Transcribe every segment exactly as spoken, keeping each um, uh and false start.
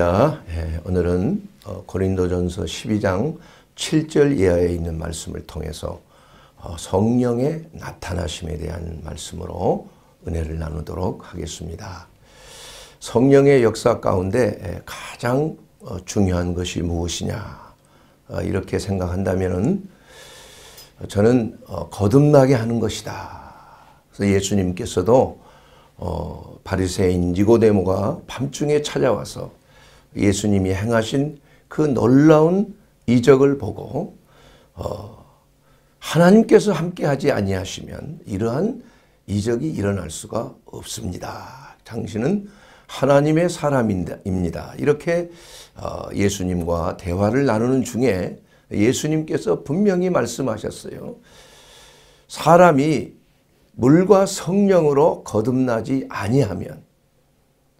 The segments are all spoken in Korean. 할렐루야. 예, 오늘은 고린도전서 십이 장 칠 절 이하에 있는 말씀을 통해서 성령의 나타나심에 대한 말씀으로 은혜를 나누도록 하겠습니다. 성령의 역사 가운데 가장 중요한 것이 무엇이냐 이렇게 생각한다면 저는 거듭나게 하는 것이다. 그래서 예수님께서도 어, 바리새인 니고데모가 밤중에 찾아와서 예수님이 행하신 그 놀라운 이적을 보고 어, 하나님께서 함께하지 아니하시면 이러한 이적이 일어날 수가 없습니다. 당신은 하나님의 사람입니다. 이렇게 어, 예수님과 대화를 나누는 중에 예수님께서 분명히 말씀하셨어요. 사람이 물과 성령으로 거듭나지 아니하면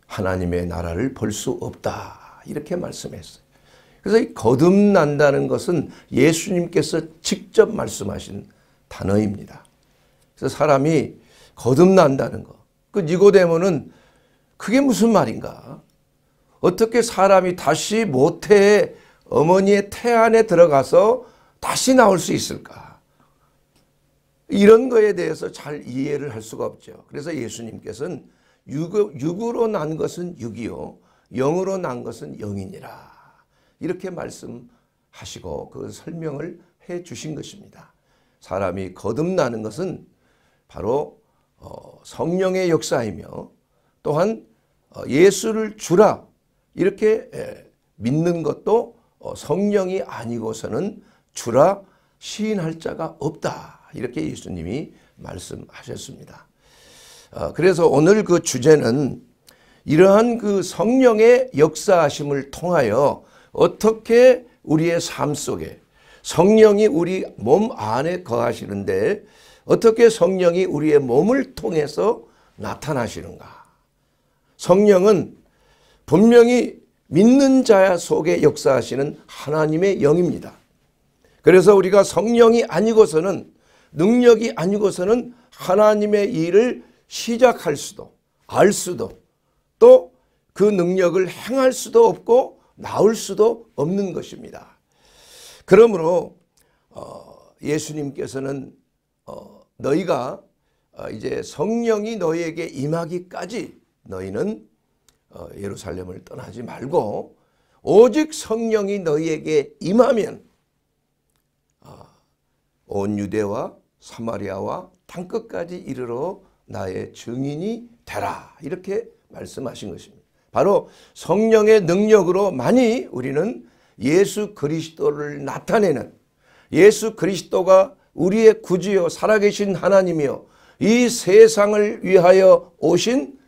하나님의 나라를 볼 수 없다. 이렇게 말씀했어요. 그래서 이 거듭난다는 것은 예수님께서 직접 말씀하신 단어입니다. 그래서 사람이 거듭난다는 것. 그 니고데모는 그게 무슨 말인가? 어떻게 사람이 다시 모태의 어머니의 태 안에 들어가서 다시 나올 수 있을까? 이런 거에 대해서 잘 이해를 할 수가 없죠. 그래서 예수님께서는 육으로 난 것은 육이요 영으로 난 것은 영이니라 이렇게 말씀하시고 그 설명을 해 주신 것입니다. 사람이 거듭나는 것은 바로 성령의 역사이며 또한 예수를 주라 이렇게 믿는 것도 성령이 아니고서는 주라 시인할 자가 없다. 이렇게 예수님이 말씀하셨습니다. 그래서 오늘 그 주제는 이러한 그 성령의 역사하심을 통하여 어떻게 우리의 삶 속에 성령이 우리 몸 안에 거하시는데 어떻게 성령이 우리의 몸을 통해서 나타나시는가. 성령은 분명히 믿는 자 속에 역사하시는 하나님의 영입니다. 그래서 우리가 성령이 아니고서는 능력이 아니고서는 하나님의 일을 시작할 수도 알 수도 또 그 능력을 행할 수도 없고 나올 수도 없는 것입니다. 그러므로 예수님께서는 너희가 이제 성령이 너희에게 임하기까지 너희는 예루살렘을 떠나지 말고 오직 성령이 너희에게 임하면 온 유대와 사마리아와 땅끝까지 이르러 나의 증인이 되라 이렇게 말씀하신 것입니다. 바로 성령의 능력으로만이 우리는 예수 그리스도를 나타내는 예수 그리스도가 우리의 구주요 살아계신 하나님이요 이 세상을 위하여 오신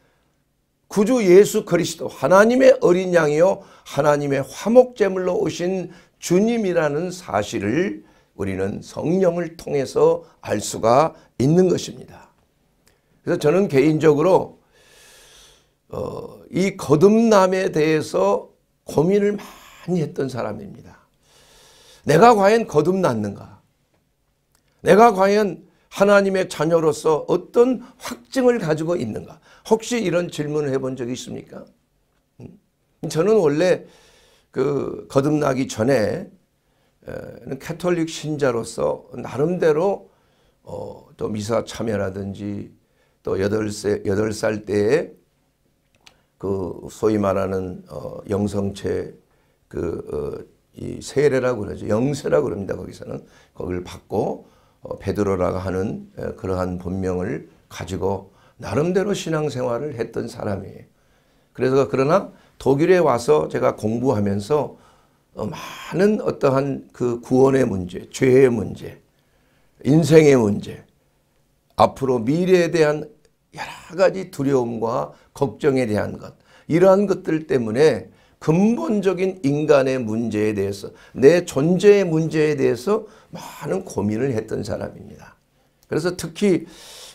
구주 예수 그리스도 하나님의 어린 양이요 하나님의 화목제물로 오신 주님이라는 사실을 우리는 성령을 통해서 알 수가 있는 것입니다. 그래서 저는 개인적으로 어, 이 거듭남에 대해서 고민을 많이 했던 사람입니다. 내가 과연 거듭났는가? 내가 과연 하나님의 자녀로서 어떤 확증을 가지고 있는가? 혹시 이런 질문을 해본 적이 있습니까? 저는 원래 그 거듭나기 전에 캐톨릭 신자로서 나름대로 어, 또 미사 참여라든지 또 여덟 살 때에 그 소위 말하는 어, 영성체 그 어, 이 세례라고 그러죠. 영세라고 그럽니다. 거기서는 거기를 받고 어, 베드로라고 하는 에, 그러한 본명을 가지고 나름대로 신앙생활을 했던 사람이에요. 그래서 그러나 독일에 와서 제가 공부하면서 어, 많은 어떠한 그 구원의 문제, 죄의 문제, 인생의 문제, 앞으로 미래에 대한 여러 가지 두려움과 걱정에 대한 것, 이러한 것들 때문에 근본적인 인간의 문제에 대해서, 내 존재의 문제에 대해서 많은 고민을 했던 사람입니다. 그래서 특히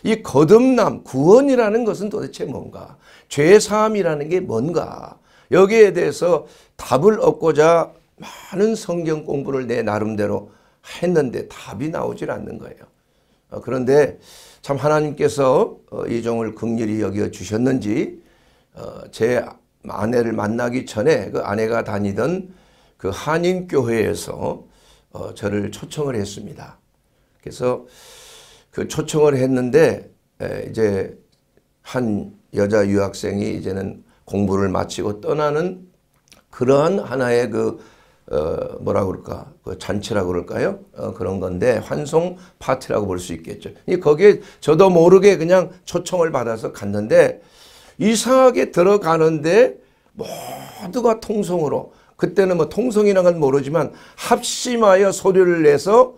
이 거듭남, 구원이라는 것은 도대체 뭔가, 죄사함이라는 게 뭔가, 여기에 대해서 답을 얻고자 많은 성경 공부를 내 나름대로 했는데 답이 나오질 않는 거예요. 그런데 참 하나님께서 이 종을 긍휼히 여겨 주셨는지 제 아내를 만나기 전에 그 아내가 다니던 그 한인교회에서 어, 저를 초청을 했습니다. 그래서 그 초청을 했는데 에, 이제 한 여자 유학생이 이제는 공부를 마치고 떠나는 그러한 하나의 그 어, 뭐라 그럴까, 그 잔치라고 그럴까요? 어, 그런 건데 환송 파티라고 볼 수 있겠죠. 거기에 저도 모르게 그냥 초청을 받아서 갔는데 이상하게 들어가는데 모두가 통성으로, 그때는 뭐 통성이라는 건 모르지만 합심하여 소리를 내서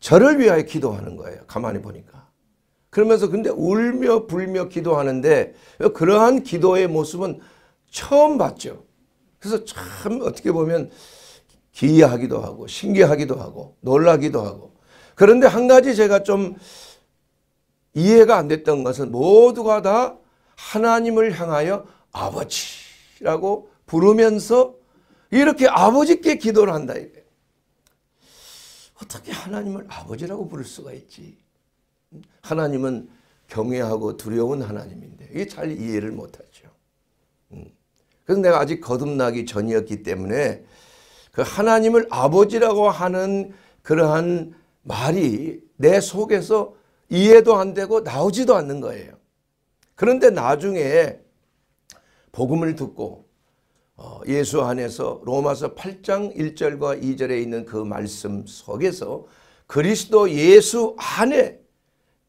저를 위하여 기도하는 거예요. 가만히 보니까. 그러면서 근데 울며 불며 기도하는데 그러한 기도의 모습은 처음 봤죠. 그래서 참 어떻게 보면 기이하기도 하고 신기하기도 하고 놀라기도 하고. 그런데 한 가지 제가 좀 이해가 안 됐던 것은 모두가 다 하나님을 향하여 아버지라고 부르면서 이렇게 아버지께 기도를 한다 이래요. 어떻게 하나님을 아버지라고 부를 수가 있지? 하나님은 경외하고 두려운 하나님인데 이게 잘 이해를 못하죠. 그래서 내가 아직 거듭나기 전이었기 때문에 그 하나님을 아버지라고 하는 그러한 말이 내 속에서 이해도 안 되고 나오지도 않는 거예요. 그런데 나중에 복음을 듣고 예수 안에서 로마서 팔 장 일 절과 이 절에 있는 그 말씀 속에서 그리스도 예수 안에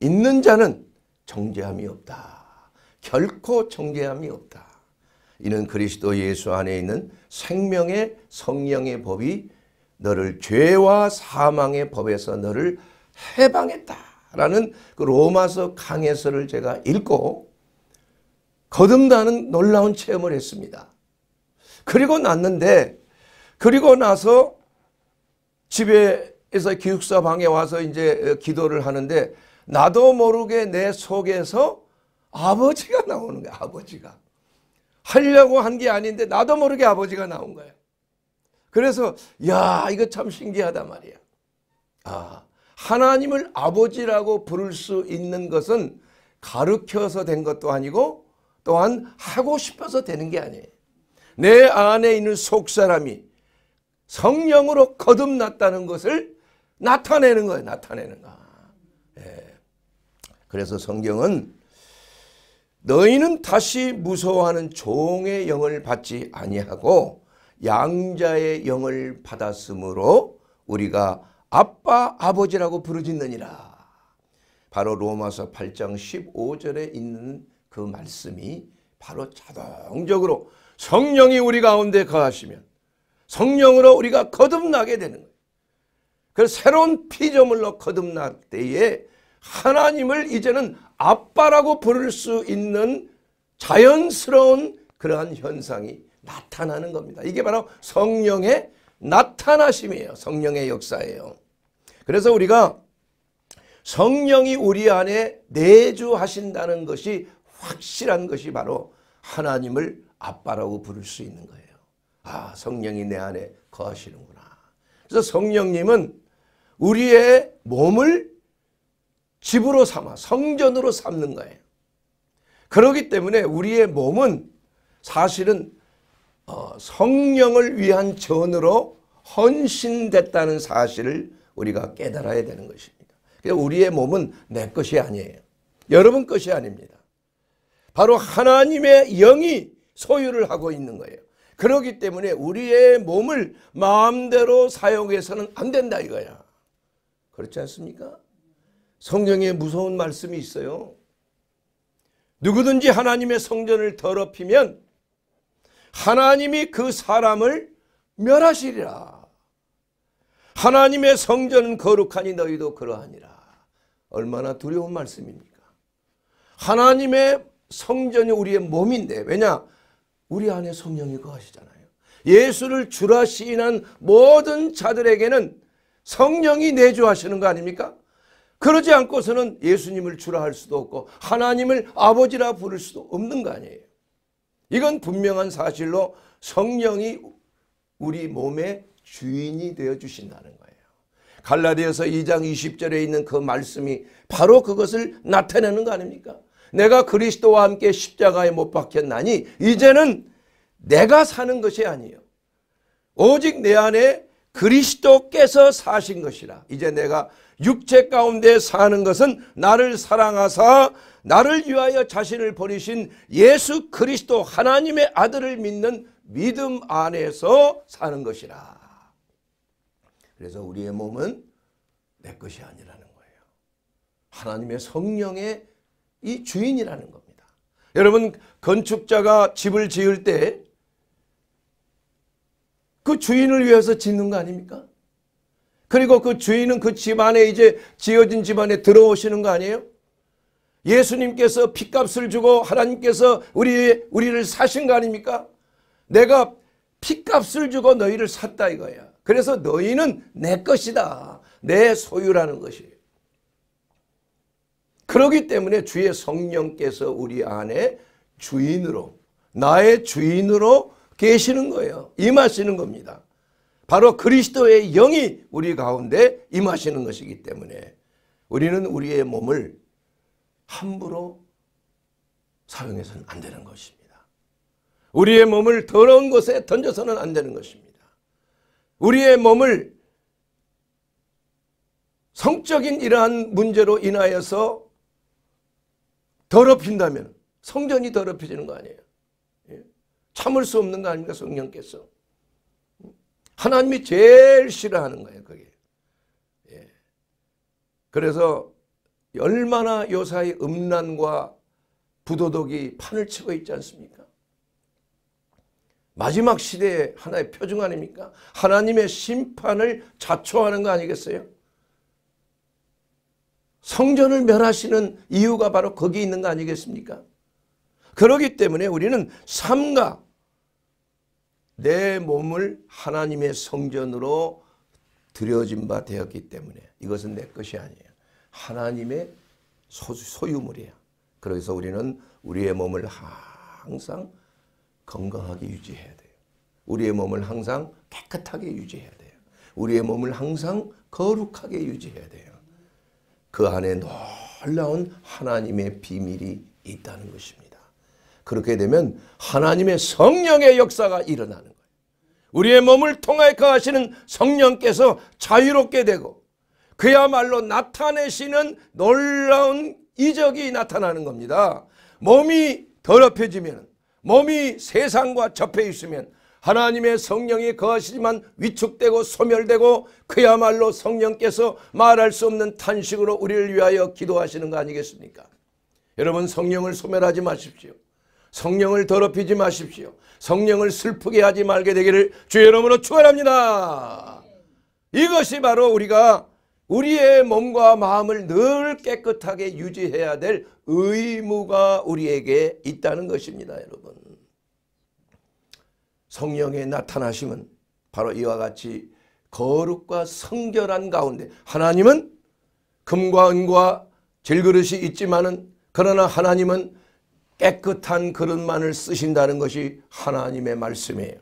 있는 자는 정죄함이 없다. 결코 정죄함이 없다. 이는 그리스도 예수 안에 있는 생명의 성령의 법이 너를 죄와 사망의 법에서 너를 해방했다라는 그 로마서 강해서를 제가 읽고 거듭나는 놀라운 체험을 했습니다. 그리고 났는데, 그리고 나서 집에서 기숙사 방에 와서 이제 기도를 하는데 나도 모르게 내 속에서 아버지가 나오는 거야. 아버지가 하려고 한 게 아닌데 나도 모르게 아버지가 나온 거예요. 그래서 야, 이거 참 신기하단 말이야. 아, 하나님을 아버지라고 부를 수 있는 것은 가르쳐서 된 것도 아니고 또한 하고 싶어서 되는 게 아니에요. 내 안에 있는 속사람이 성령으로 거듭났다는 것을 나타내는 거예요. 나타내는 거. 예. 그래서 성경은 너희는 다시 무서워하는 종의 영을 받지 아니하고 양자의 영을 받았으므로 우리가 아빠 아버지라고 부르짖느니라. 바로 로마서 팔 장 십오 절에 있는 그 말씀이 바로 자동적으로 성령이 우리 가운데 거하시면 성령으로 우리가 거듭나게 되는 거예요. 그래서 새로운 피조물로 거듭날 때에 하나님을 이제는 아빠라고 부를 수 있는 자연스러운 그러한 현상이 나타나는 겁니다. 이게 바로 성령의 나타나심이에요. 성령의 역사예요. 그래서 우리가 성령이 우리 안에 내주하신다는 것이 확실한 것이 바로 하나님을 아빠라고 부를 수 있는 거예요. 아, 성령이 내 안에 거하시는구나. 그래서 성령님은 우리의 몸을 집으로 삼아 성전으로 삼는 거예요. 그렇기 때문에 우리의 몸은 사실은 성령을 위한 전으로 헌신됐다는 사실을 우리가 깨달아야 되는 것입니다. 우리의 몸은 내 것이 아니에요. 여러분 것이 아닙니다. 바로 하나님의 영이 소유를 하고 있는 거예요. 그렇기 때문에 우리의 몸을 마음대로 사용해서는 안 된다 이거야. 그렇지 않습니까? 성경에 무서운 말씀이 있어요. 누구든지 하나님의 성전을 더럽히면 하나님이 그 사람을 멸하시리라. 하나님의 성전은 거룩하니 너희도 그러하니라. 얼마나 두려운 말씀입니까? 하나님의 성전이 우리의 몸인데, 왜냐? 우리 안에 성령이 거하시잖아요. 예수를 주라 시인한 모든 자들에게는 성령이 내주하시는 거 아닙니까? 그러지 않고서는 예수님을 주라 할 수도 없고 하나님을 아버지라 부를 수도 없는 거 아니에요. 이건 분명한 사실로 성령이 우리 몸의 주인이 되어주신다는 거예요. 갈라디아서 이 장 이십 절에 있는 그 말씀이 바로 그것을 나타내는 거 아닙니까? 내가 그리스도와 함께 십자가에 못 박혔나니 이제는 내가 사는 것이 아니요 오직 내 안에 그리스도께서 사신 것이라. 이제 내가 육체 가운데 사는 것은 나를 사랑하사 나를 위하여 자신을 버리신 예수 그리스도 하나님의 아들을 믿는 믿음 안에서 사는 것이라. 그래서 우리의 몸은 내 것이 아니라는 거예요. 하나님의 성령의 이 주인이라는 겁니다. 여러분, 건축자가 집을 지을 때 그 주인을 위해서 짓는 거 아닙니까? 그리고 그 주인은 그 집안에 이제 지어진 집안에 들어오시는 거 아니에요? 예수님께서 피값을 주고 하나님께서 우리, 우리를 사신 거 아닙니까? 내가 피값을 주고 너희를 샀다 이거야. 그래서 너희는 내 것이다. 내 소유라는 것이에요. 그렇기 때문에 주의 성령께서 우리 안에 주인으로, 나의 주인으로 계시는 거예요. 임하시는 겁니다. 바로 그리스도의 영이 우리 가운데 임하시는 것이기 때문에 우리는 우리의 몸을 함부로 사용해서는 안 되는 것입니다. 우리의 몸을 더러운 곳에 던져서는 안 되는 것입니다. 우리의 몸을 성적인 이러한 문제로 인하여서 더럽힌다면 성전이 더럽혀지는 거 아니에요. 참을 수 없는 거 아닙니까? 성령께서 하나님이 제일 싫어하는 거예요, 그게. 예. 그래서 얼마나 요사이 음란과 부도덕이 판을 치고 있지 않습니까? 마지막 시대의 하나의 표징 아닙니까? 하나님의 심판을 자초하는 거 아니겠어요? 성전을 멸하시는 이유가 바로 거기 있는 거 아니겠습니까? 그렇기 때문에 우리는 삼가 내 몸을 하나님의 성전으로 드려진 바 되었기 때문에 이것은 내 것이 아니에요. 하나님의 소유물이에요. 그래서 우리는 우리의 몸을 항상 건강하게 유지해야 돼요. 우리의 몸을 항상 깨끗하게 유지해야 돼요. 우리의 몸을 항상 거룩하게 유지해야 돼요. 그 안에 놀라운 하나님의 비밀이 있다는 것입니다. 그렇게 되면 하나님의 성령의 역사가 일어나는 거예요. 우리의 몸을 통하여 거하시는 성령께서 자유롭게 되고 그야말로 나타내시는 놀라운 이적이 나타나는 겁니다. 몸이 더럽혀지면, 몸이 세상과 접해 있으면 하나님의 성령이 거하시지만 위축되고 소멸되고 그야말로 성령께서 말할 수 없는 탄식으로 우리를 위하여 기도하시는 거 아니겠습니까? 여러분, 성령을 소멸하지 마십시오. 성령을 더럽히지 마십시오. 성령을 슬프게 하지 말게 되기를 주의 이름으로 축원합니다. 이것이 바로 우리가 우리의 몸과 마음을 늘 깨끗하게 유지해야 될 의무가 우리에게 있다는 것입니다. 여러분, 성령의 나타나심은 바로 이와 같이 거룩과 성결한 가운데, 하나님은 금과 은과 질그릇이 있지만은 그러나 하나님은 깨끗한 그릇만을 쓰신다는 것이 하나님의 말씀이에요.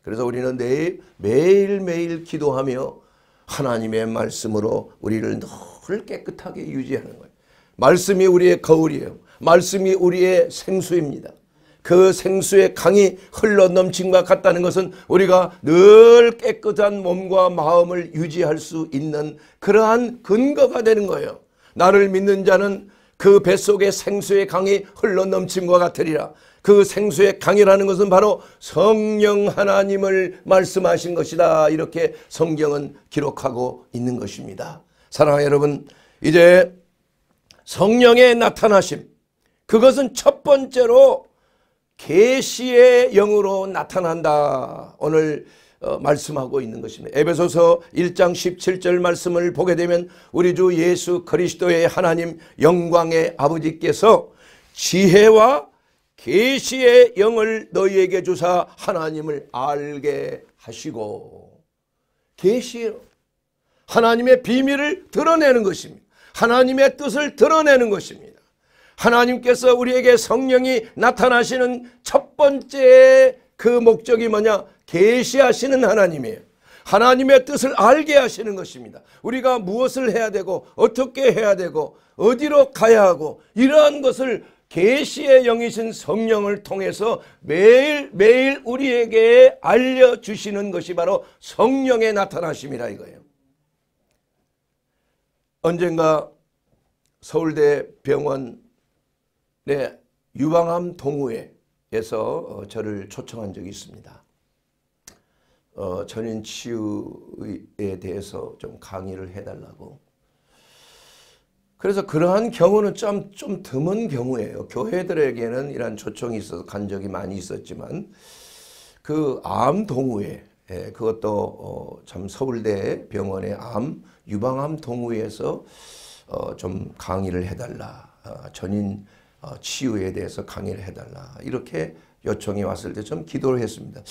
그래서 우리는 매일, 매일매일 기도하며 하나님의 말씀으로 우리를 늘 깨끗하게 유지하는 거예요. 말씀이 우리의 거울이에요. 말씀이 우리의 생수입니다. 그 생수의 강이 흘러넘침과 같다는 것은 우리가 늘 깨끗한 몸과 마음을 유지할 수 있는 그러한 근거가 되는 거예요. 나를 믿는 자는 그 뱃속에 생수의 강이 흘러넘침과 같으리라. 그 생수의 강이라는 것은 바로 성령 하나님을 말씀하신 것이다. 이렇게 성경은 기록하고 있는 것입니다. 사랑하는 여러분, 이제 성령의 나타나심, 그것은 첫 번째로 계시의 영으로 나타난다. 오늘 어, 말씀하고 있는 것입니다. 에베소서 일 장 십칠 절 말씀을 보게 되면 우리 주 예수 그리스도의 하나님 영광의 아버지께서 지혜와 계시의 영을 너희에게 주사 하나님을 알게 하시고, 계시로 하나님의 비밀을 드러내는 것입니다. 하나님의 뜻을 드러내는 것입니다. 하나님께서 우리에게 성령이 나타나시는 첫 번째 그 목적이 뭐냐? 계시하시는 하나님이에요. 하나님의 뜻을 알게 하시는 것입니다. 우리가 무엇을 해야 되고 어떻게 해야 되고 어디로 가야 하고 이러한 것을 계시의 영이신 성령을 통해서 매일매일 우리에게 알려주시는 것이 바로 성령의 나타나심이라 이거예요. 언젠가 서울대 병원의 유방암 동호회에서 저를 초청한 적이 있습니다. 어, 전인치유에 대해서 좀 강의를 해달라고. 그래서 그러한 경우는 참 좀 드문 경우예요. 교회들에게는 이런 초청이 있어서 간 적이 많이 있었지만, 그 암 동호회, 예, 그것도 어, 참 서울대 병원의 암 유방암 동호회에서 어, 좀 강의를 해달라, 어, 전인 어, 치유에 대해서 강의를 해달라, 이렇게 요청이 왔을 때 좀 기도를 했습니다.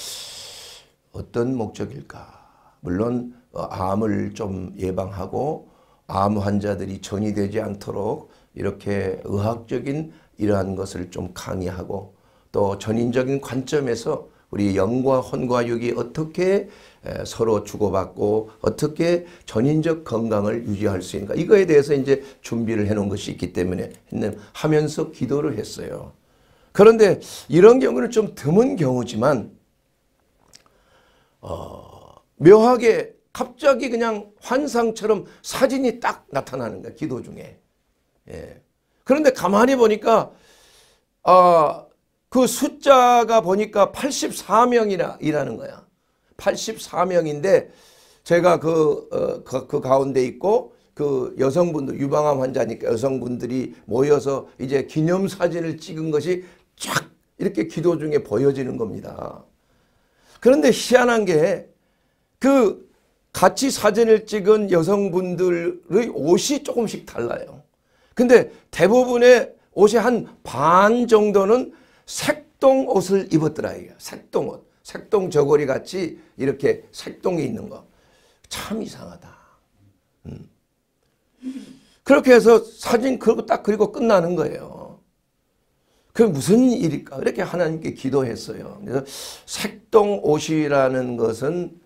어떤 목적일까? 물론 어, 암을 좀 예방하고 암 환자들이 전이 되지 않도록 이렇게 의학적인 이러한 것을 좀 강의하고, 또 전인적인 관점에서 우리 영과 혼과 육이 어떻게 서로 주고받고 어떻게 전인적 건강을 유지할 수 있는가, 이거에 대해서 이제 준비를 해놓은 것이 있기 때문에 하면서 기도를 했어요. 그런데 이런 경우는 좀 드문 경우지만 어, 묘하게 갑자기 그냥 환상처럼 사진이 딱 나타나는 거야, 기도 중에. 예. 그런데 가만히 보니까 아, 그 숫자가 보니까 팔십사 명이라는 거야. 팔십사 명인데 제가 그, 어, 그, 그 가운데 있고, 그 여성분들, 유방암 환자니까 여성분들이 모여서 이제 기념사진을 찍은 것이 쫙 이렇게 기도 중에 보여지는 겁니다. 그런데 희한한 게 그 같이 사진을 찍은 여성분들의 옷이 조금씩 달라요. 근데 대부분의 옷의 한 반 정도는 색동 옷을 입었더라 이게. 색동 옷, 색동 저고리 같이 이렇게 색동이 있는 거 참 이상하다. 음. 그렇게 해서 사진 그리고 딱 그리고 끝나는 거예요. 그게 무슨 일일까? 이렇게 하나님께 기도했어요. 그래서 색동 옷이라는 것은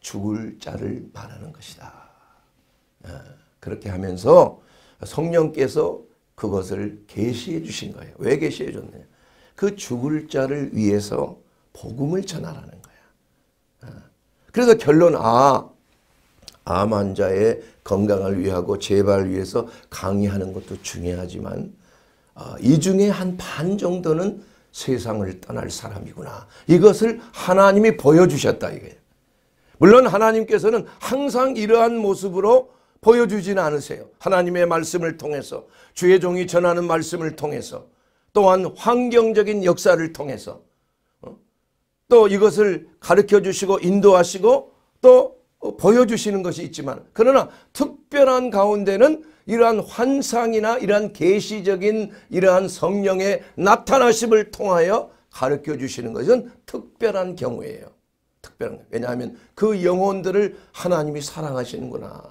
죽을 자를 말하는 것이다. 그렇게 하면서 성령께서 그것을 계시해 주신 거예요. 왜 계시해 줬느냐? 그 죽을 자를 위해서 복음을 전하라는 거야. 그래서 결론, 아, 암 환자의 건강을 위하고 재발을 위해서 강의하는 것도 중요하지만 이 중에 한 반 정도는 세상을 떠날 사람이구나, 이것을 하나님이 보여주셨다 이거예요. 물론 하나님께서는 항상 이러한 모습으로 보여주지는 않으세요. 하나님의 말씀을 통해서, 주의 종이 전하는 말씀을 통해서, 또한 환경적인 역사를 통해서, 또 이것을 가르쳐 주시고 인도하시고 또 보여주시는 것이 있지만, 그러나 특별한 가운데는 이러한 환상이나 이러한 계시적인 이러한 성령의 나타나심을 통하여 가르쳐 주시는 것은 특별한 경우예요. 특별한 거예요. 왜냐하면 그 영혼들을 하나님이 사랑하시는구나,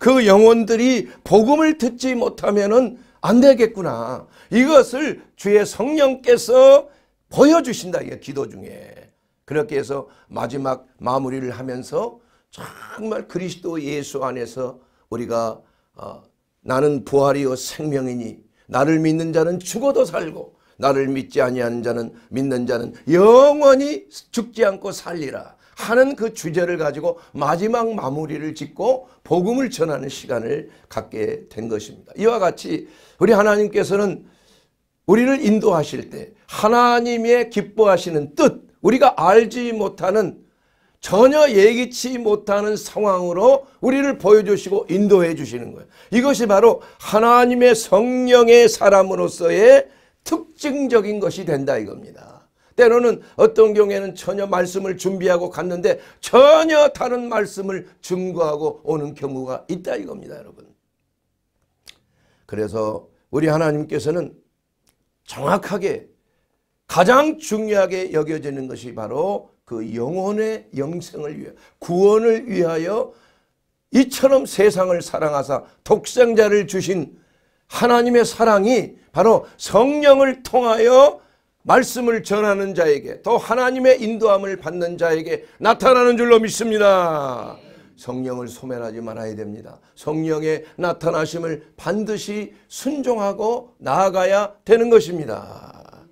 그 영혼들이 복음을 듣지 못하면은 안 되겠구나, 이것을 주의 성령께서 보여주신다 이게 기도 중에. 그렇게 해서 마지막 마무리를 하면서 정말 그리스도 예수 안에서 우리가 어, 나는 부활이요 생명이니 나를 믿는 자는 죽어도 살고 나를 믿지 아니하는 자는 믿는 자는 영원히 죽지 않고 살리라 하는 그 주제를 가지고 마지막 마무리를 짓고 복음을 전하는 시간을 갖게 된 것입니다. 이와 같이 우리 하나님께서는 우리를 인도하실 때 하나님의 기뻐하시는 뜻, 우리가 알지 못하는, 전혀 예기치 못하는 상황으로 우리를 보여주시고 인도해 주시는 거예요. 이것이 바로 하나님의 성령의 사람으로서의 특징적인 것이 된다 이겁니다. 때로는 어떤 경우에는 전혀 말씀을 준비하고 갔는데 전혀 다른 말씀을 증거하고 오는 경우가 있다 이겁니다, 여러분. 그래서 우리 하나님께서는 정확하게 가장 중요하게 여겨지는 것이 바로 그 영혼의 영생을 위해, 구원을 위하여 이처럼 세상을 사랑하사 독생자를 주신 하나님의 사랑이 바로 성령을 통하여 말씀을 전하는 자에게, 또 하나님의 인도함을 받는 자에게 나타나는 줄로 믿습니다. 성령을 소멸하지 말아야 됩니다. 성령의 나타나심을 반드시 순종하고 나아가야 되는 것입니다.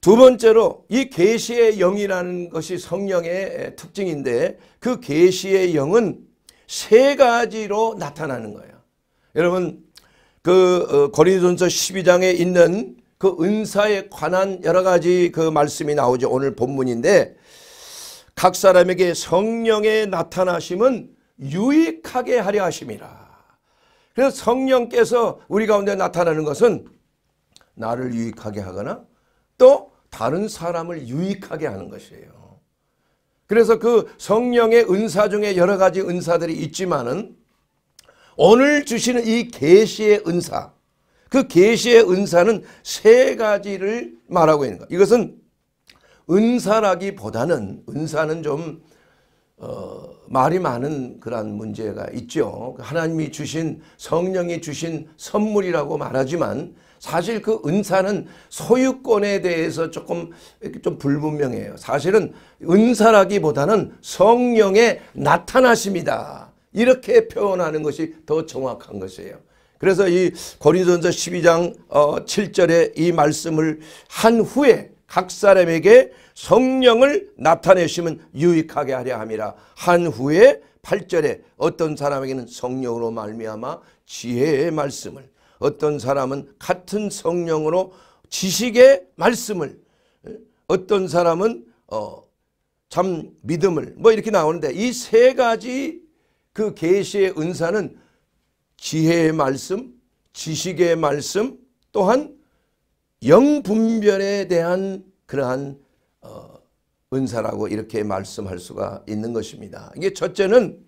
두 번째로 이 계시의 영이라는 것이 성령의 특징인데, 그 계시의 영은 세 가지로 나타나는 거예요. 여러분, 그 고린도전서 십이 장에 있는 그 은사에 관한 여러 가지 그 말씀이 나오죠. 오늘 본문인데, 각 사람에게 성령의 나타나심은 유익하게 하려 하심이라. 그래서 성령께서 우리 가운데 나타나는 것은 나를 유익하게 하거나 또 다른 사람을 유익하게 하는 것이에요. 그래서 그 성령의 은사 중에 여러 가지 은사들이 있지만은 오늘 주시는 이 계시의 은사, 그 계시의 은사는 세 가지를 말하고 있는 것. 이것은 은사라기보다는, 은사는 좀 어, 말이 많은 그런 문제가 있죠. 하나님이 주신, 성령이 주신 선물이라고 말하지만 사실 그 은사는 소유권에 대해서 조금 좀 불분명해요. 사실은 은사라기보다는 성령의 나타나심이다, 이렇게 표현하는 것이 더 정확한 것이에요. 그래서 이 고린도전서 십이 장 칠 절에 이 말씀을 한 후에 각 사람에게 성령을 나타내시면 유익하게 하려 함이라 한 후에 팔 절에 어떤 사람에게는 성령으로 말미암아 지혜의 말씀을, 어떤 사람은 같은 성령으로 지식의 말씀을, 어떤 사람은 어 참 믿음을, 뭐 이렇게 나오는데, 이 세 가지 그 계시의 은사는 지혜의 말씀, 지식의 말씀, 또한 영분별에 대한 그러한 어, 은사라고 이렇게 말씀할 수가 있는 것입니다. 이게 첫째는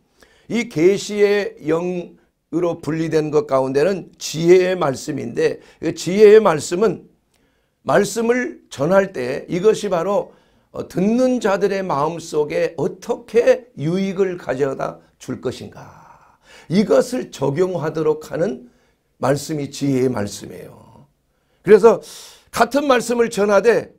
이 계시의 영으로 분리된 것 가운데는 지혜의 말씀인데, 지혜의 말씀은 말씀을 전할 때 이것이 바로 어, 듣는 자들의 마음속에 어떻게 유익을 가져다 줄 것인가, 이것을 적용하도록 하는 말씀이 지혜의 말씀이에요. 그래서 같은 말씀을 전하되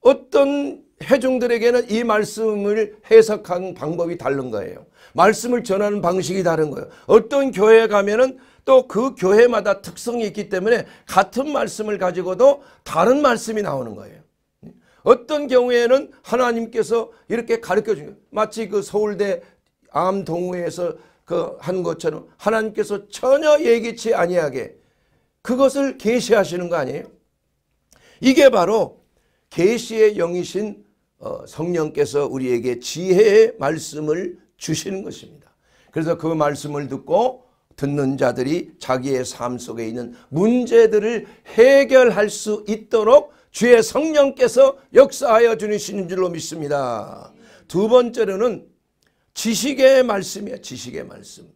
어떤 회중들에게는 이 말씀을 해석하는 방법이 다른 거예요. 말씀을 전하는 방식이 다른 거예요. 어떤 교회에 가면은 또 그 교회마다 특성이 있기 때문에 같은 말씀을 가지고도 다른 말씀이 나오는 거예요. 어떤 경우에는 하나님께서 이렇게 가르쳐 주는 거예요. 마치 그 서울대 암동회에서 그 한 것처럼 하나님께서 전혀 예기치 아니하게 그것을 계시하시는 거 아니에요? 이게 바로 계시의 영이신 성령께서 우리에게 지혜의 말씀을 주시는 것입니다. 그래서 그 말씀을 듣고 듣는 자들이 자기의 삶 속에 있는 문제들을 해결할 수 있도록 주의 성령께서 역사하여 주시는 줄로 믿습니다. 두 번째로는 지식의 말씀이에요. 지식의 말씀.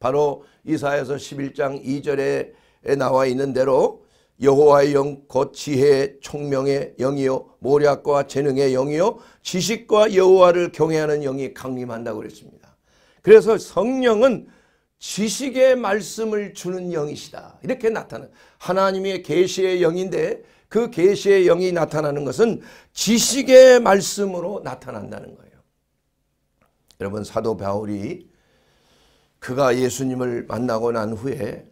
바로 이사야서 십일 장 이 절에 나와 있는 대로 여호와의 영 곧 지혜의 총명의 영이요 모략과 재능의 영이요 지식과 여호와를 경외하는 영이 강림한다고 그랬습니다. 그래서 성령은 지식의 말씀을 주는 영이시다, 이렇게 나타나는, 하나님의 계시의 영인데 그 계시의 영이 나타나는 것은 지식의 말씀으로 나타난다는 거예요. 여러분, 사도 바울이 그가 예수님을 만나고 난 후에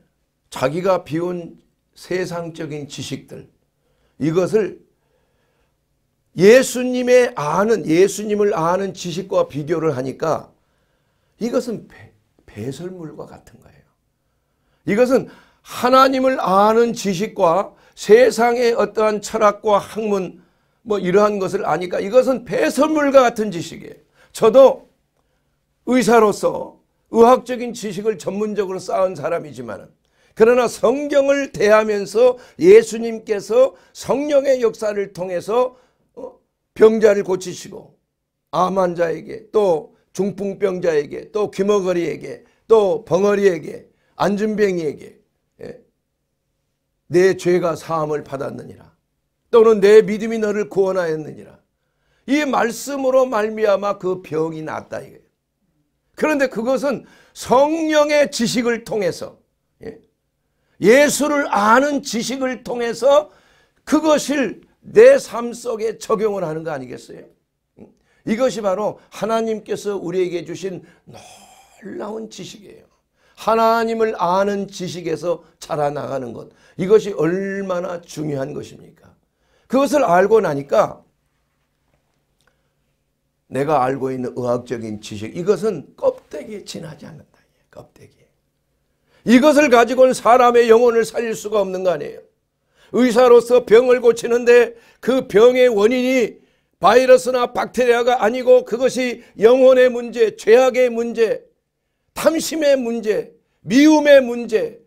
자기가 비운 세상적인 지식들, 이것을 예수님의 아는, 예수님을 아는 지식과 비교를 하니까 이것은 배, 배설물과 같은 거예요. 이것은 하나님을 아는 지식과 세상의 어떠한 철학과 학문, 뭐 이러한 것을 아니까 이것은 배설물과 같은 지식이에요. 저도 의사로서 의학적인 지식을 전문적으로 쌓은 사람이지만은, 그러나 성경을 대하면서 예수님께서 성령의 역사를 통해서 병자를 고치시고 암 환자에게, 또 중풍병자에게, 또 귀머거리에게, 또 벙어리에게, 안진뱅이에게 내 죄가 사함을 받았느니라, 또는 내 믿음이 너를 구원하였느니라, 이 말씀으로 말미암아 그 병이 낫다 이거예요. 그런데 그것은 성령의 지식을 통해서, 예수를 아는 지식을 통해서 그것을 내 삶 속에 적용을 하는 거 아니겠어요? 이것이 바로 하나님께서 우리에게 주신 놀라운 지식이에요. 하나님을 아는 지식에서 자라나가는 것, 이것이 얼마나 중요한 것입니까? 그것을 알고 나니까 내가 알고 있는 의학적인 지식, 이것은 껍데기에 지나지 않는다. 껍데기. 이것을 가지고는 사람의 영혼을 살릴 수가 없는 거 아니에요. 의사로서 병을 고치는데 그 병의 원인이 바이러스나 박테리아가 아니고 그것이 영혼의 문제, 죄악의 문제, 탐심의 문제, 미움의 문제,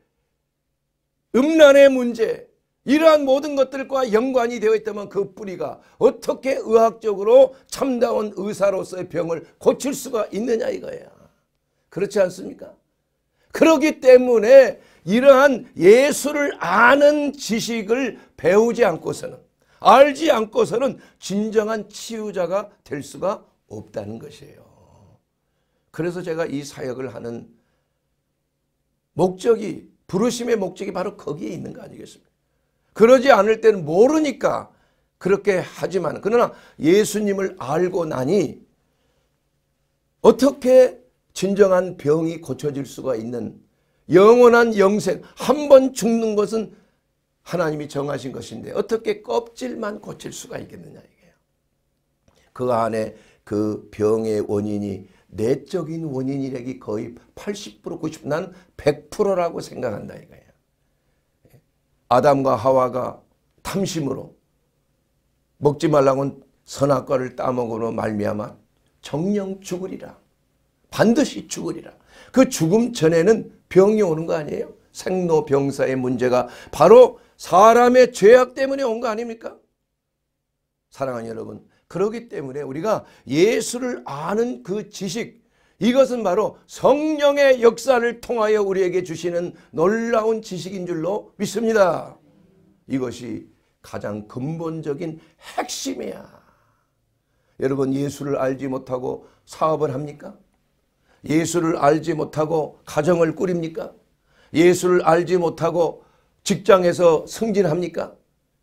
음란의 문제, 이러한 모든 것들과 연관이 되어 있다면 그 뿌리가 어떻게 의학적으로 참다운 의사로서의 병을 고칠 수가 있느냐 이거야. 그렇지 않습니까? 그렇기 때문에 이러한 예수를 아는 지식을 배우지 않고서는, 알지 않고서는 진정한 치유자가 될 수가 없다는 것이에요. 그래서 제가 이 사역을 하는 목적이, 부르심의 목적이 바로 거기에 있는 거 아니겠습니까? 그러지 않을 때는 모르니까 그렇게 하지만, 그러나 예수님을 알고 나니 어떻게 진정한 병이 고쳐질 수가 있는, 영원한 영생, 한 번 죽는 것은 하나님이 정하신 것인데 어떻게 껍질만 고칠 수가 있겠느냐 이게요. 그 안에 그 병의 원인이 내적인 원인이라기 거의 팔십 퍼센트 구십 퍼센트, 난 백 퍼센트라고 생각한다 이거예요. 아담과 하와가 탐심으로 먹지 말라고는 선악과를 따먹으로 말미암아 정령 죽으리라, 반드시 죽으리라. 그 죽음 전에는 병이 오는 거 아니에요? 생로병사의 문제가 바로 사람의 죄악 때문에 온 거 아닙니까? 사랑하는 여러분, 그렇기 때문에 우리가 예수를 아는 그 지식, 이것은 바로 성령의 역사를 통하여 우리에게 주시는 놀라운 지식인 줄로 믿습니다. 이것이 가장 근본적인 핵심이야. 여러분, 예수를 알지 못하고 사업을 합니까? 예수를 알지 못하고 가정을 꾸립니까? 예수를 알지 못하고 직장에서 승진합니까?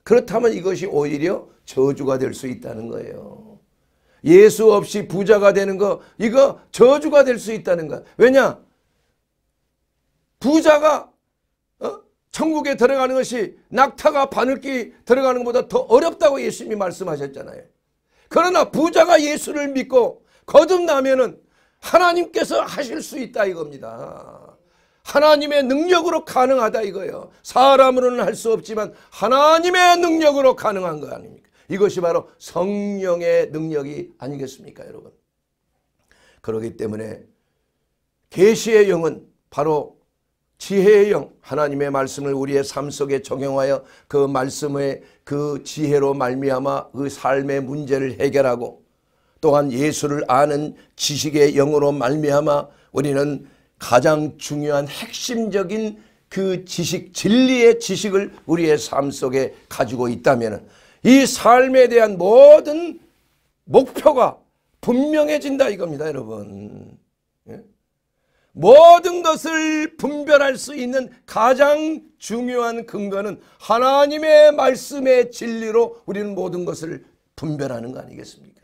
그렇다면 이것이 오히려 저주가 될 수 있다는 거예요. 예수 없이 부자가 되는 거, 이거 저주가 될 수 있다는 거야. 왜냐? 부자가 어? 천국에 들어가는 것이 낙타가 바늘끼 들어가는 것보다 더 어렵다고 예수님이 말씀하셨잖아요. 그러나 부자가 예수를 믿고 거듭나면은 하나님께서 하실 수 있다 이겁니다. 하나님의 능력으로 가능하다 이거예요. 사람으로는 할 수 없지만 하나님의 능력으로 가능한 거 아닙니까? 이것이 바로 성령의 능력이 아니겠습니까 여러분? 그렇기 때문에 계시의 영은 바로 지혜의 영, 하나님의 말씀을 우리의 삶 속에 적용하여 그 말씀의 그 지혜로 말미암아 그 삶의 문제를 해결하고, 또한 예수를 아는 지식의 영으로 말미암아 우리는 가장 중요한 핵심적인 그 지식, 진리의 지식을 우리의 삶 속에 가지고 있다면 이 삶에 대한 모든 목표가 분명해진다 이겁니다 여러분. 모든 것을 분별할 수 있는 가장 중요한 근거는 하나님의 말씀의 진리로 우리는 모든 것을 분별하는 거 아니겠습니까?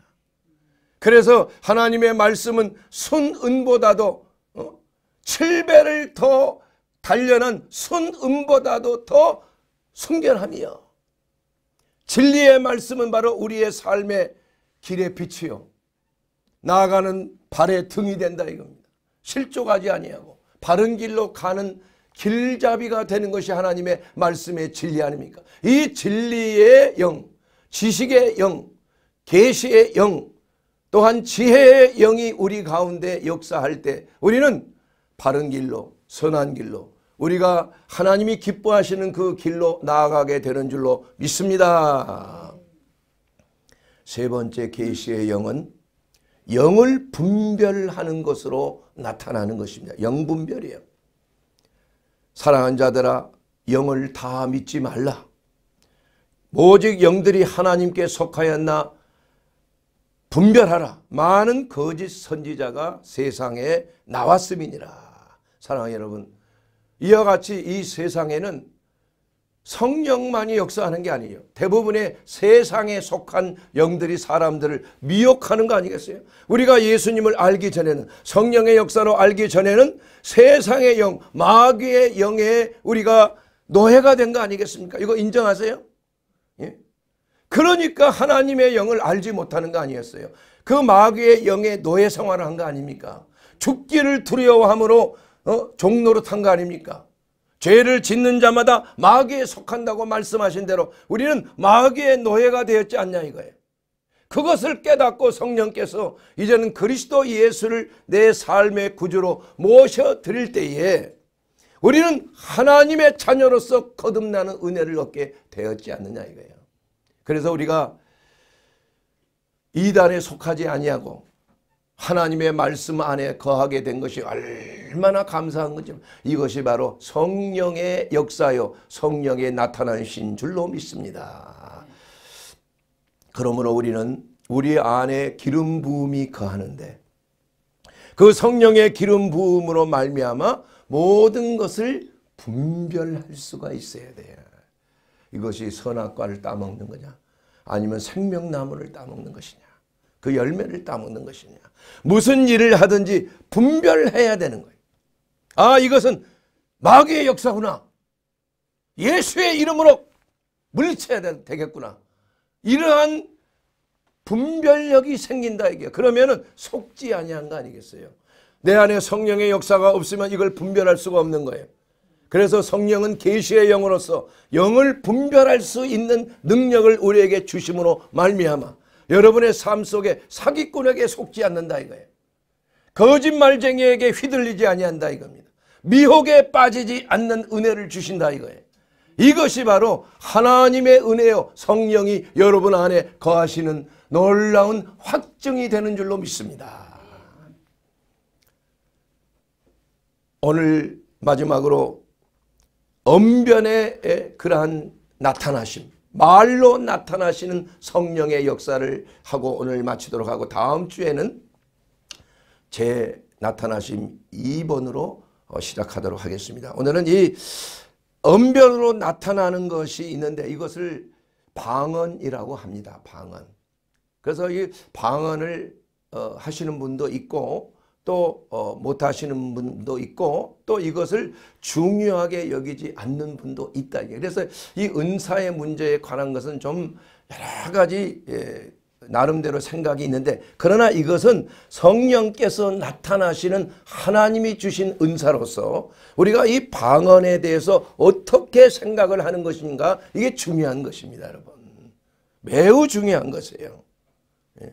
그래서 하나님의 말씀은 순은보다도 어? 칠 배를 더 단련한 순은보다도 더 순결함이요. 진리의 말씀은 바로 우리의 삶의 길의 빛이요, 나아가는 발의 등이 된다 이겁니다. 실족하지 아니하고 바른 길로 가는 길잡이가 되는 것이 하나님의 말씀의 진리 아닙니까? 이 진리의 영, 지식의 영, 계시의 영, 또한 지혜의 영이 우리 가운데 역사할 때 우리는 바른 길로, 선한 길로, 우리가 하나님이 기뻐하시는 그 길로 나아가게 되는 줄로 믿습니다. 세 번째, 계시의 영은 영을 분별하는 것으로 나타나는 것입니다. 영분별이에요. 사랑하는 자들아, 영을 다 믿지 말라. 오직 영들이 하나님께 속하였나 분별하라. 많은 거짓 선지자가 세상에 나왔음이니라. 사랑하는 여러분, 이와 같이 이 세상에는 성령만이 역사하는 게 아니에요. 대부분의 세상에 속한 영들이 사람들을 미혹하는 거 아니겠어요? 우리가 예수님을 알기 전에는, 성령의 역사로 알기 전에는 세상의 영, 마귀의 영에 우리가 노예가 된 거 아니겠습니까? 이거 인정하세요? 예? 그러니까 하나님의 영을 알지 못하는 거 아니었어요? 그 마귀의 영에 노예 생활을 한 거 아닙니까? 죽기를 두려워함으로 어? 종노릇한 거 아닙니까? 죄를 짓는 자마다 마귀에 속한다고 말씀하신 대로 우리는 마귀의 노예가 되었지 않냐 이거예요. 그것을 깨닫고 성령께서 이제는 그리스도 예수를 내 삶의 구주로 모셔드릴 때에 우리는 하나님의 자녀로서 거듭나는 은혜를 얻게 되었지 않느냐 이거예요. 그래서 우리가 이단에 속하지 아니하고 하나님의 말씀 안에 거하게 된 것이 얼마나 감사한 건지, 이것이 바로 성령의 역사요 성령의 나타나신 줄로 믿습니다. 그러므로 우리는 우리 안에 기름 부음이 거하는데 그 성령의 기름 부음으로 말미암아 모든 것을 분별할 수가 있어야 돼요. 이것이 선악과를 따먹는 거냐, 아니면 생명나무를 따먹는 것이냐, 그 열매를 따먹는 것이냐. 무슨 일을 하든지 분별해야 되는 거예요. 아, 이것은 마귀의 역사구나. 예수의 이름으로 물리쳐야 되겠구나. 이러한 분별력이 생긴다 이게. 그러면은 속지 아니한 거 아니겠어요? 내 안에 성령의 역사가 없으면 이걸 분별할 수가 없는 거예요. 그래서 성령은 계시의 영으로서 영을 분별할 수 있는 능력을 우리에게 주심으로 말미암아 여러분의 삶 속에 사기꾼에게 속지 않는다 이거예요. 거짓말쟁이에게 휘둘리지 아니한다 이겁니다. 미혹에 빠지지 않는 은혜를 주신다 이거예요. 이것이 바로 하나님의 은혜요 성령이 여러분 안에 거하시는 놀라운 확증이 되는 줄로 믿습니다. 오늘 마지막으로 언변의 그러한 나타나심, 말로 나타나시는 성령의 역사를 하고 오늘 마치도록 하고, 다음 주에는 제 나타나심 이 번으로 시작하도록 하겠습니다. 오늘은 이 언변으로 나타나는 것이 있는데 이것을 방언이라고 합니다. 방언. 그래서 이 방언을 어, 하시는 분도 있고 또 어, 못하시는 분도 있고 또 이것을 중요하게 여기지 않는 분도 있다. 그래서 이 은사의 문제에 관한 것은 좀 여러 가지 예, 나름대로 생각이 있는데, 그러나 이것은 성령께서 나타나시는 하나님이 주신 은사로서 우리가 이 방언에 대해서 어떻게 생각을 하는 것인가, 이게 중요한 것입니다. 여러분, 매우 중요한 것이에요. 예.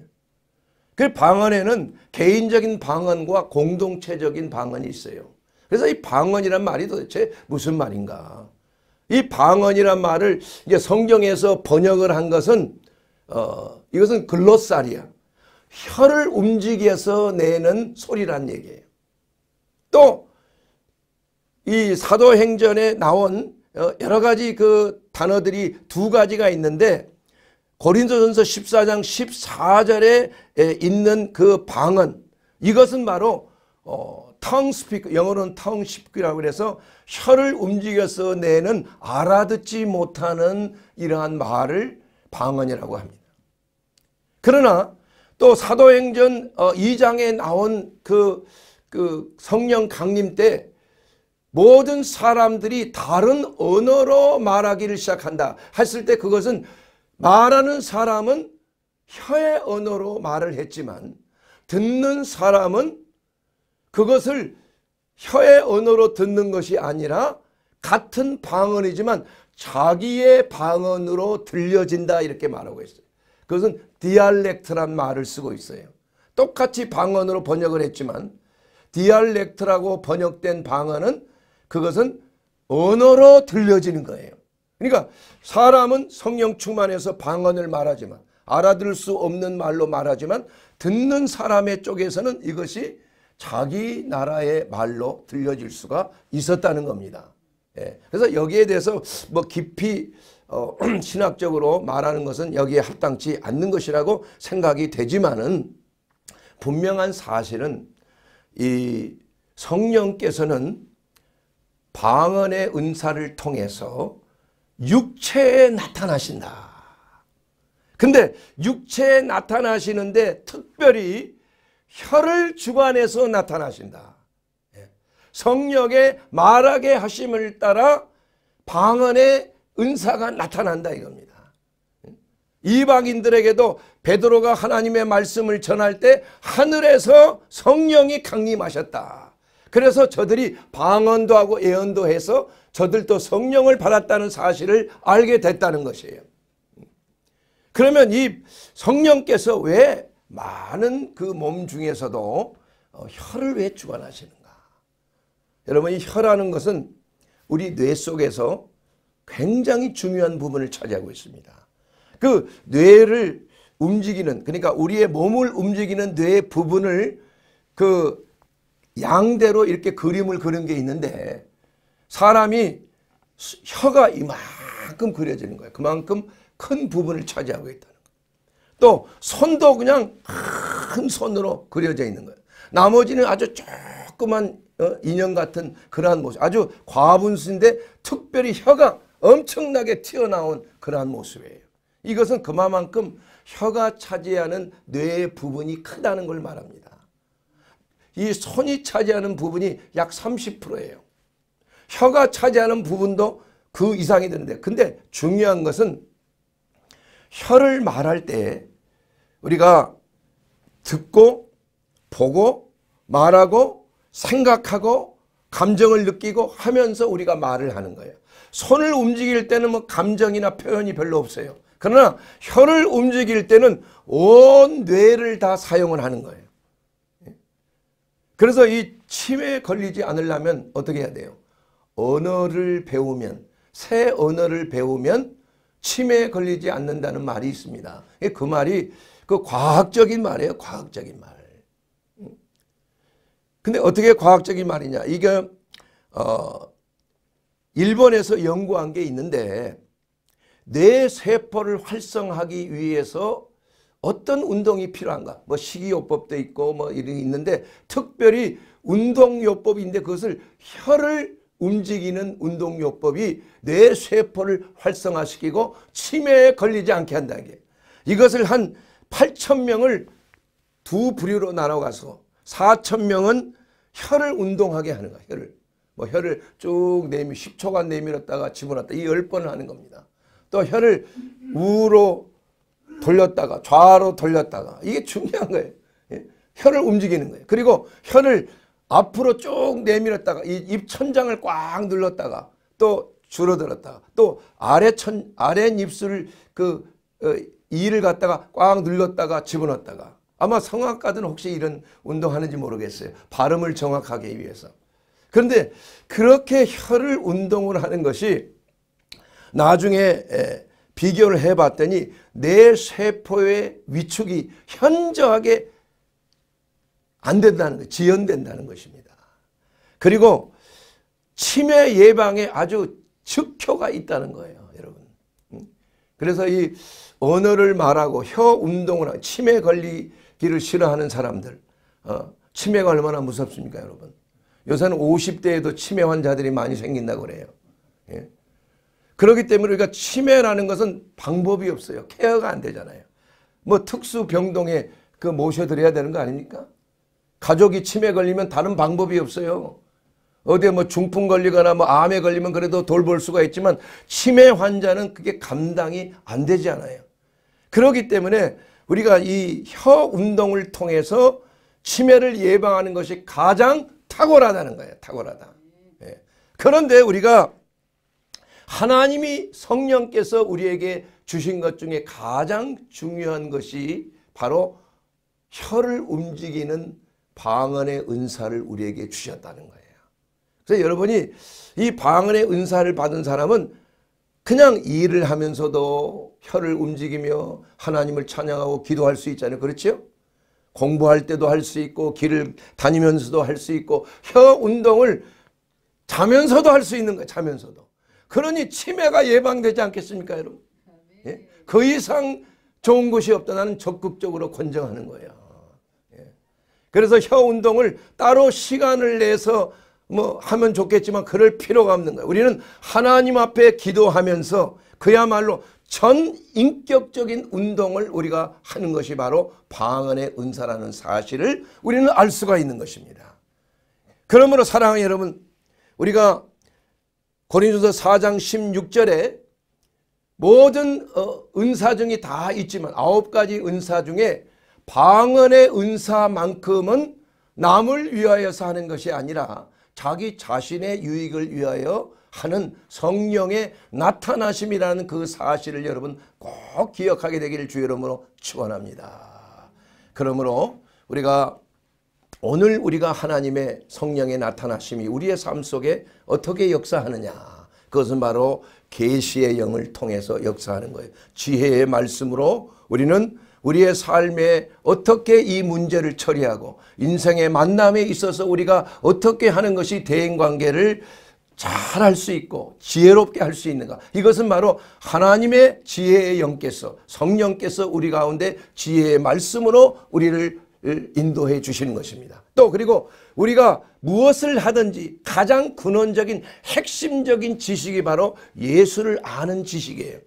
그 방언에는 개인적인 방언과 공동체적인 방언이 있어요. 그래서 이 방언이란 말이 도대체 무슨 말인가? 이 방언이란 말을 이제 성경에서 번역을 한 것은 어, 이것은 글로사리아, 혀를 움직여서 내는 소리란 얘기예요. 또 이 사도행전에 나온 여러 가지 그 단어들이 두 가지가 있는데, 고린도전서 십사 장 십사 절에 있는 그 방언, 이것은 바로 어, 텅스피크, 영어로는 텅스피크라고 해서 혀를 움직여서 내는 알아듣지 못하는 이러한 말을 방언이라고 합니다. 그러나 또 사도행전 이 장에 나온 그, 그 성령 강림 때 모든 사람들이 다른 언어로 말하기를 시작한다 했을 때, 그것은 말하는 사람은 혀의 언어로 말을 했지만 듣는 사람은 그것을 혀의 언어로 듣는 것이 아니라 같은 방언이지만 자기의 방언으로 들려진다 이렇게 말하고 있어요. 그것은 디알렉트란 말을 쓰고 있어요. 똑같이 방언으로 번역을 했지만 디알렉트라고 번역된 방언은 그것은 언어로 들려지는 거예요. 그러니까 사람은 성령 충만해서 방언을 말하지만, 알아들을 수 없는 말로 말하지만, 듣는 사람의 쪽에서는 이것이 자기 나라의 말로 들려질 수가 있었다는 겁니다. 예. 그래서 여기에 대해서 뭐 깊이 어, 신학적으로 말하는 것은 여기에 합당치 않는 것이라고 생각이 되지만은, 분명한 사실은 이 성령께서는 방언의 은사를 통해서 육체에 나타나신다. 근데 육체에 나타나시는데 특별히 혀를 주관해서 나타나신다. 성령의 말하게 하심을 따라 방언의 은사가 나타난다 이겁니다. 이방인들에게도 베드로가 하나님의 말씀을 전할 때 하늘에서 성령이 강림하셨다. 그래서 저들이 방언도 하고 예언도 해서 저들도 성령을 받았다는 사실을 알게 됐다는 것이에요. 그러면 이 성령께서 왜 많은 그 몸 중에서도 혀를 왜 주관하시는가? 여러분, 이 혀라는 것은 우리 뇌 속에서 굉장히 중요한 부분을 차지하고 있습니다. 그 뇌를 움직이는, 그러니까 우리의 몸을 움직이는 뇌 부분을 그 양대로 이렇게 그림을 그린 게 있는데, 사람이 혀가 이만큼 그려지는 거예요. 그만큼 큰 부분을 차지하고 있다는 거예요. 또 손도 그냥 큰 손으로 그려져 있는 거예요. 나머지는 아주 조그만 인형 같은 그러한 모습, 아주 과분수인데 특별히 혀가 엄청나게 튀어나온 그러한 모습이에요. 이것은 그만큼 혀가 차지하는 뇌의 부분이 크다는 걸 말합니다. 이 손이 차지하는 부분이 약 삼십 퍼센트예요. 혀가 차지하는 부분도 그 이상이 되는데, 근데 중요한 것은 혀를 말할 때 우리가 듣고 보고 말하고 생각하고 감정을 느끼고 하면서 우리가 말을 하는 거예요. 손을 움직일 때는 뭐 감정이나 표현이 별로 없어요. 그러나 혀를 움직일 때는 온 뇌를 다 사용을 하는 거예요. 그래서 이 치매에 걸리지 않으려면 어떻게 해야 돼요? 언어를 배우면, 새 언어를 배우면 치매에 걸리지 않는다는 말이 있습니다. 그 말이 그 과학적인 말이에요. 과학적인 말. 근데 어떻게 과학적인 말이냐? 이게 어, 일본에서 연구한 게 있는데, 뇌세포를 활성화하기 위해서 어떤 운동이 필요한가? 뭐 식이요법도 있고 뭐 이런 게 있는데, 특별히 운동요법인데 그것을 혀를 움직이는 운동요법이 뇌세포를 활성화시키고 치매에 걸리지 않게 한다는 게, 이것을 한 팔천 명을 두 부류로 나눠가서 사천 명은 혀를 운동하게 하는 거야. 혀를 뭐 혀를 쭉 내밀 십 초간 내밀었다가 집어넣었다, 이 열 번을 하는 겁니다. 또 혀를 우로 돌렸다가 좌로 돌렸다가, 이게 중요한 거예요. 예? 혀를 움직이는 거예요. 그리고 혀를 앞으로 쭉 내밀었다가 이 입 천장을 꽉 눌렀다가 또 줄어들었다가 또 아래 천 아래 입술을 그 어, 이를 갖다가 꽉 눌렀다가 집어넣었다가, 아마 성악가들은 혹시 이런 운동하는지 모르겠어요. 발음을 정확하게 위해서. 그런데 그렇게 혀를 운동을 하는 것이 나중에 비교를 해봤더니 뇌 세포의 위축이 현저하게 안 된다는 것, 지연된다는 것입니다. 그리고 치매 예방에 아주 적효가 있다는 거예요, 여러분. 그래서 이 언어를 말하고 혀 운동을 하고, 치매 걸리기를 싫어하는 사람들, 어, 치매가 얼마나 무섭습니까, 여러분? 요새는 오십 대에도 치매 환자들이 많이 생긴다고 그래요. 예. 그렇기 때문에 우리가 치매라는 것은 방법이 없어요. 케어가 안 되잖아요. 뭐 특수병동에 그 모셔드려야 되는 거 아닙니까? 가족이 치매 걸리면 다른 방법이 없어요. 어디에 뭐 중풍 걸리거나 뭐 암에 걸리면 그래도 돌볼 수가 있지만, 치매 환자는 그게 감당이 안 되지 않아요. 그렇기 때문에 우리가 이 혀 운동을 통해서 치매를 예방하는 것이 가장 탁월하다는 거예요. 탁월하다. 예. 그런데 우리가 하나님이 성령께서 우리에게 주신 것 중에 가장 중요한 것이 바로 혀를 움직이는 방언의 은사를 우리에게 주셨다는 거예요. 그래서 여러분이 이 방언의 은사를 받은 사람은 그냥 일을 하면서도 혀를 움직이며 하나님을 찬양하고 기도할 수 있잖아요. 그렇죠? 공부할 때도 할 수 있고, 길을 다니면서도 할 수 있고, 혀 운동을 자면서도 할 수 있는 거예요. 자면서도. 그러니 치매가 예방되지 않겠습니까, 여러분? 예? 그 이상 좋은 것이 없다. 나는 적극적으로 권장하는 거예요. 예. 그래서 혀 운동을 따로 시간을 내서 뭐 하면 좋겠지만 그럴 필요가 없는 거예요. 우리는 하나님 앞에 기도하면서 그야말로 전인격적인 운동을 우리가 하는 것이 바로 방언의 은사라는 사실을 우리는 알 수가 있는 것입니다. 그러므로 사랑하는 여러분, 우리가 고린도서 사 장 십육 절에 모든 은사 중이 다 있지만 아홉 가지 은사 중에 방언의 은사만큼은 남을 위하여서 하는 것이 아니라 자기 자신의 유익을 위하여 하는 성령의 나타나심이라는 그 사실을 여러분 꼭 기억하게 되기를 주의 이름으로 축원합니다. 그러므로 우리가 오늘 우리가 하나님의 성령의 나타나심이 우리의 삶 속에 어떻게 역사하느냐, 그것은 바로 계시의 영을 통해서 역사하는 거예요. 지혜의 말씀으로 우리는 우리의 삶에 어떻게 이 문제를 처리하고 인생의 만남에 있어서 우리가 어떻게 하는 것이 대인관계를 잘 할 수 있고 지혜롭게 할 수 있는가, 이것은 바로 하나님의 지혜의 영께서, 성령께서 우리 가운데 지혜의 말씀으로 우리를 인도해 주시는 것입니다. 또 그리고 우리가 무엇을 하든지 가장 근원적인 핵심적인 지식이 바로 예수를 아는 지식이에요.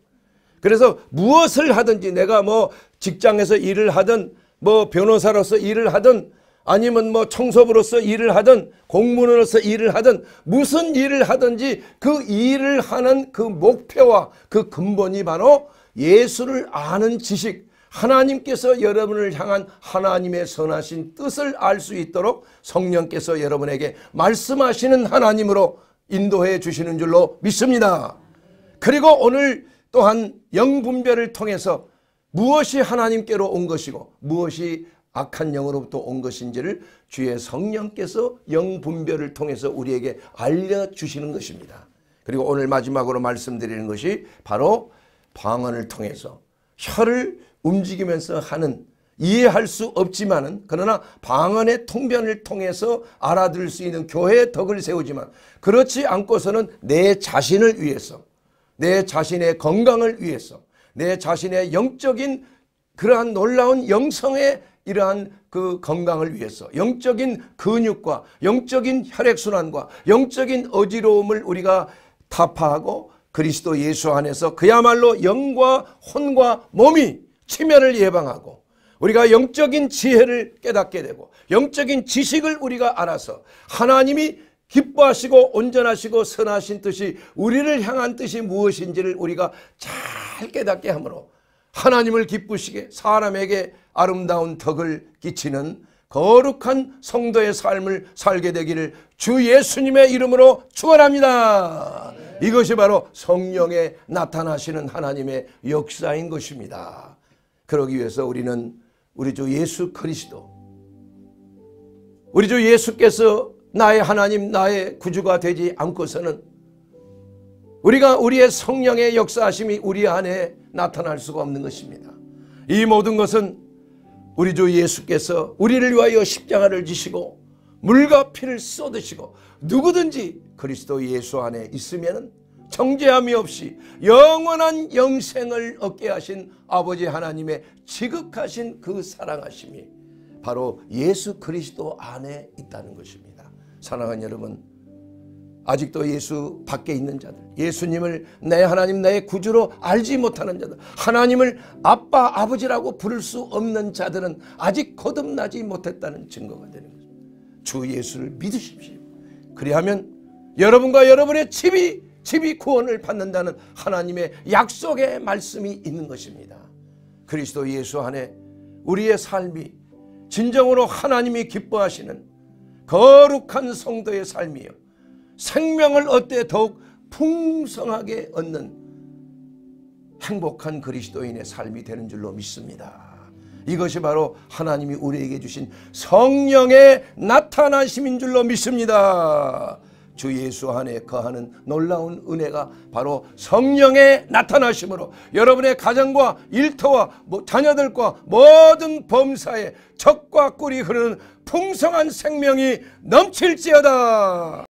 그래서 무엇을 하든지 내가 뭐 직장에서 일을 하든 뭐 변호사로서 일을 하든 아니면 뭐 청소부로서 일을 하든 공무원으로서 일을 하든 무슨 일을 하든지 그 일을 하는 그 목표와 그 근본이 바로 예수를 아는 지식, 하나님께서 여러분을 향한 하나님의 선하신 뜻을 알 수 있도록 성령께서 여러분에게 말씀하시는 하나님으로 인도해 주시는 줄로 믿습니다. 그리고 오늘 또한 영분별을 통해서 무엇이 하나님께로 온 것이고 무엇이 악한 영으로부터 온 것인지를 주의 성령께서 영분별을 통해서 우리에게 알려주시는 것입니다. 그리고 오늘 마지막으로 말씀드리는 것이 바로 방언을 통해서 혀를 움직이면서 하는, 이해할 수 없지만은 그러나 방언의 통변을 통해서 알아들을 수 있는 교회의 덕을 세우지만, 그렇지 않고서는 내 자신을 위해서, 내 자신의 건강을 위해서, 내 자신의 영적인 그러한 놀라운 영성의 이러한 그 건강을 위해서 영적인 근육과 영적인 혈액순환과 영적인 어지러움을 우리가 타파하고 그리스도 예수 안에서 그야말로 영과 혼과 몸이 치매를 예방하고 우리가 영적인 지혜를 깨닫게 되고 영적인 지식을 우리가 알아서 하나님이 기뻐하시고 온전하시고 선하신 뜻이, 우리를 향한 뜻이 무엇인지를 우리가 잘 깨닫게 함으로 하나님을 기쁘시게 사람에게 아름다운 덕을 끼치는 거룩한 성도의 삶을 살게 되기를 주 예수님의 이름으로 축원합니다. 이것이 바로 성령에 나타나시는 하나님의 역사인 것입니다. 그러기 위해서 우리는 우리 주 예수 그리스도, 우리 주 예수께서 나의 하나님, 나의 구주가 되지 않고서는 우리가 우리의 성령의 역사하심이 우리 안에 나타날 수가 없는 것입니다. 이 모든 것은 우리 주 예수께서 우리를 위하여 십자가를 지시고 물과 피를 쏟으시고 누구든지 그리스도 예수 안에 있으면 정죄함이 없이 영원한 영생을 얻게 하신 아버지 하나님의 지극하신 그 사랑하심이 바로 예수 그리스도 안에 있다는 것입니다. 사랑하는 여러분, 아직도 예수 밖에 있는 자들, 예수님을 내 하나님 나의 구주로 알지 못하는 자들, 하나님을 아빠 아버지라고 부를 수 없는 자들은 아직 거듭나지 못했다는 증거가 되는 것입니다. 주 예수를 믿으십시오. 그리하면 여러분과 여러분의 집이 집이 구원을 받는다는 하나님의 약속의 말씀이 있는 것입니다. 그리스도 예수 안에 우리의 삶이 진정으로 하나님이 기뻐하시는 거룩한 성도의 삶이요, 생명을 얻되 더욱 풍성하게 얻는 행복한 그리스도인의 삶이 되는 줄로 믿습니다. 이것이 바로 하나님이 우리에게 주신 성령의 나타나심인 줄로 믿습니다. 주 예수 안에 거하는 놀라운 은혜가 바로 성령의 나타나심으로 여러분의 가정과 일터와 자녀들과 모든 범사에 적과 꿀이 흐르는 풍성한 생명이 넘칠지어다.